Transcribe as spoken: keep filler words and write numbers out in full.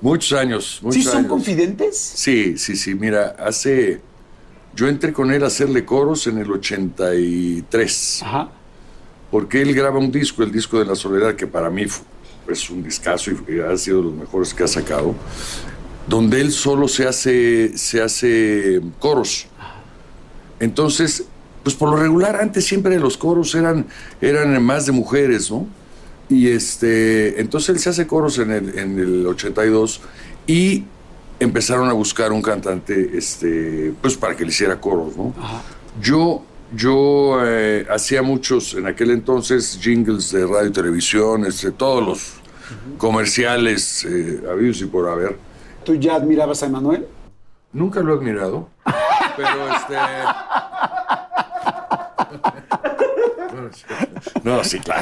Muchos años. Muchos ¿Sí son años. confidentes? Sí, sí, sí. Mira, hace... Yo entré con él a hacerle coros en el ochenta y tres. Ajá. Porque él graba un disco, el disco de La Soledad, que para mí fue, es un discazo y ha sido de los mejores que ha sacado, donde él solo se hace, se hace coros. Entonces, pues por lo regular, antes siempre los coros eran, eran más de mujeres, ¿no? Y este, entonces él se hace coros en el, en el ochenta y dos y empezaron a buscar un cantante, este, pues para que le hiciera coros, ¿no? Ajá. Yo, yo eh, hacía muchos, en aquel entonces, jingles de radio y televisión, este, todos los Ajá. comerciales eh, habidos y por haber. ¿Tú ya admirabas a Emmanuel? Nunca lo he admirado, pero este... No, sí, claro.